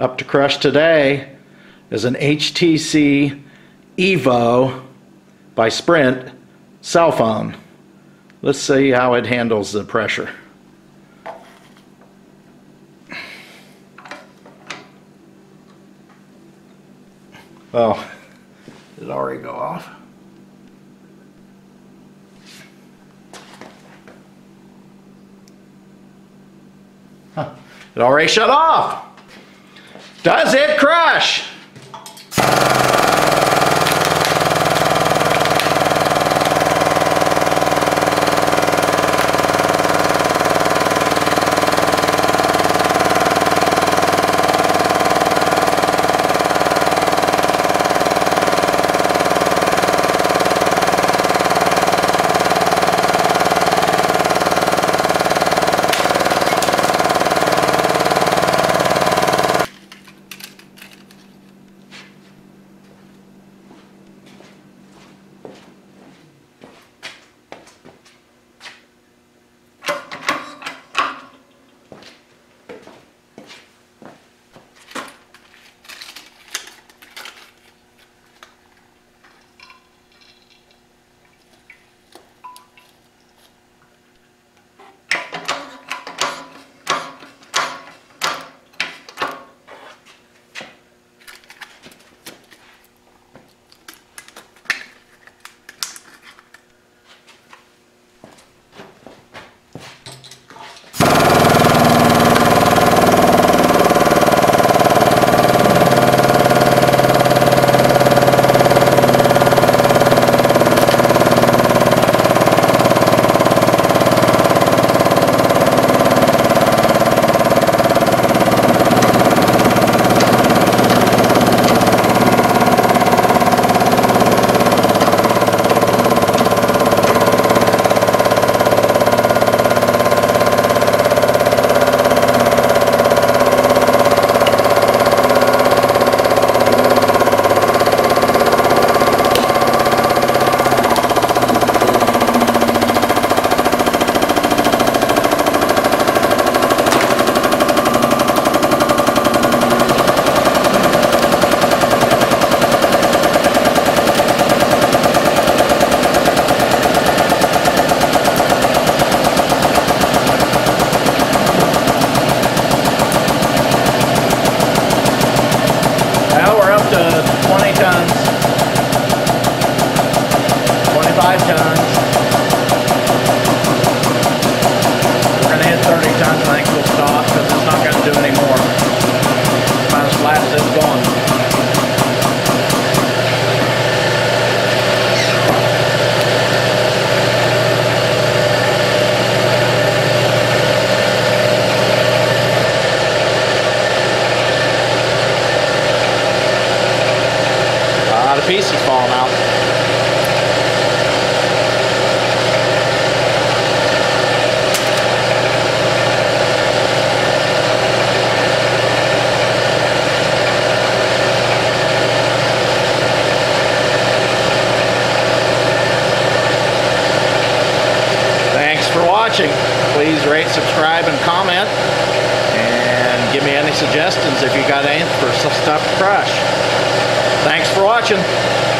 up to crush today is an HTC Evo by Sprint cell phone. Let's see how it handles the pressure. Oh, did it already go off? Huh. It already shut off! Does it crush? Pieces falling out. Thanks for watching. Please rate, subscribe, and comment, and give me any suggestions if you got any for stuff to crush. Thanks for watching.